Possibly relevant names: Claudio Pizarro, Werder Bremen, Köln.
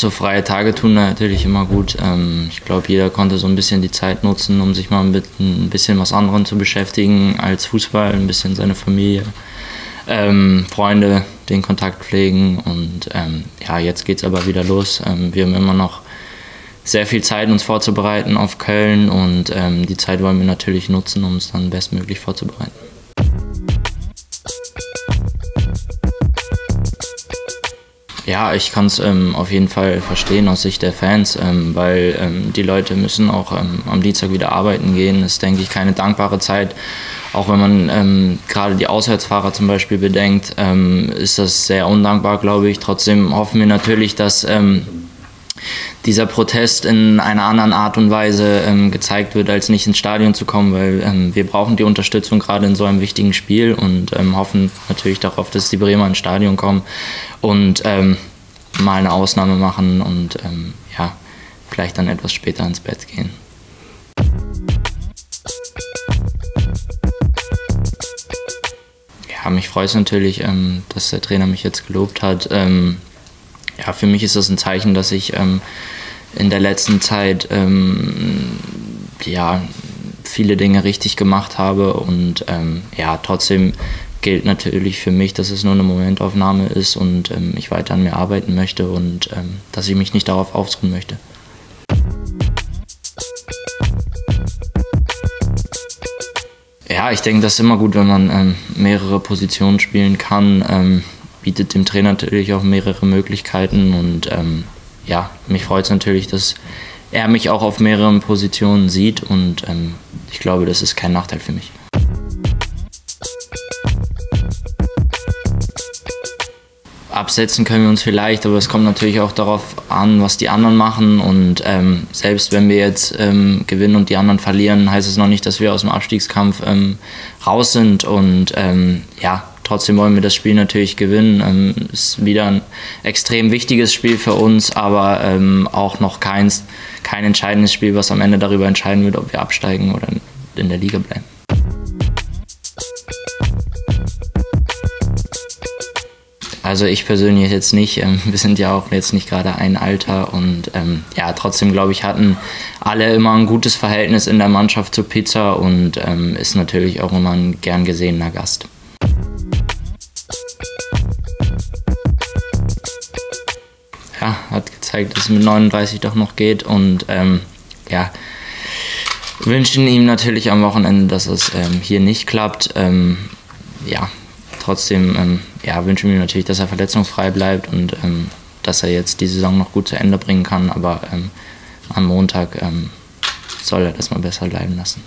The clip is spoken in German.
so freie Tage tun natürlich immer gut. Ich glaube, jeder konnte so ein bisschen die Zeit nutzen, um sich mal mit ein bisschen was anderem zu beschäftigen als Fußball, ein bisschen seine Familie, Freunde, den Kontakt pflegen und ja, jetzt geht's aber wieder los. Wir haben immer noch sehr viel Zeit, uns vorzubereiten auf Köln und die Zeit wollen wir natürlich nutzen, um es dann bestmöglich vorzubereiten. Ja, ich kann es auf jeden Fall verstehen aus Sicht der Fans, weil die Leute müssen auch am Dienstag wieder arbeiten gehen. Das ist, denke ich, keine dankbare Zeit. Auch wenn man gerade die Auswärtsfahrer zum Beispiel bedenkt, ist das sehr undankbar, glaube ich. Trotzdem hoffen wir natürlich, dass dieser Protest in einer anderen Art und Weise gezeigt wird, als nicht ins Stadion zu kommen, weil wir brauchen die Unterstützung gerade in so einem wichtigen Spiel und hoffen natürlich darauf, dass die Bremer ins Stadion kommen und mal eine Ausnahme machen und ja, vielleicht dann etwas später ins Bett gehen. Ja, mich freut es natürlich, dass der Trainer mich jetzt gelobt hat. Ja, für mich ist das ein Zeichen, dass ich in der letzten Zeit ja, viele Dinge richtig gemacht habe und ja, trotzdem gilt natürlich für mich, dass es nur eine Momentaufnahme ist und ich weiter an mir arbeiten möchte und dass ich mich nicht darauf ausruhen möchte. Ja, ich denke, das ist immer gut, wenn man mehrere Positionen spielen kann. Bietet dem Trainer natürlich auch mehrere Möglichkeiten und ja, mich freut es natürlich, dass er mich auch auf mehreren Positionen sieht und ich glaube, das ist kein Nachteil für mich. Absetzen können wir uns vielleicht, aber es kommt natürlich auch darauf an, was die anderen machen und selbst wenn wir jetzt gewinnen und die anderen verlieren, heißt es noch nicht, dass wir aus dem Abstiegskampf raus sind und ja, trotzdem wollen wir das Spiel natürlich gewinnen. Ist wieder ein extrem wichtiges Spiel für uns, aber auch noch kein entscheidendes Spiel, was am Ende darüber entscheiden wird, ob wir absteigen oder in der Liga bleiben. Also ich persönlich jetzt nicht. Wir sind ja auch jetzt nicht gerade ein Alter und ja, trotzdem glaube ich, hatten alle immer ein gutes Verhältnis in der Mannschaft zu Pizarro und ist natürlich auch immer ein gern gesehener Gast. Ja, hat gezeigt, dass es mit 39 doch noch geht und ja, wünschen ihm natürlich am Wochenende, dass es hier nicht klappt. Ja, trotzdem ja, wünschen wir ihm natürlich, dass er verletzungsfrei bleibt und dass er jetzt die Saison noch gut zu Ende bringen kann, aber am Montag soll er das mal besser bleiben lassen.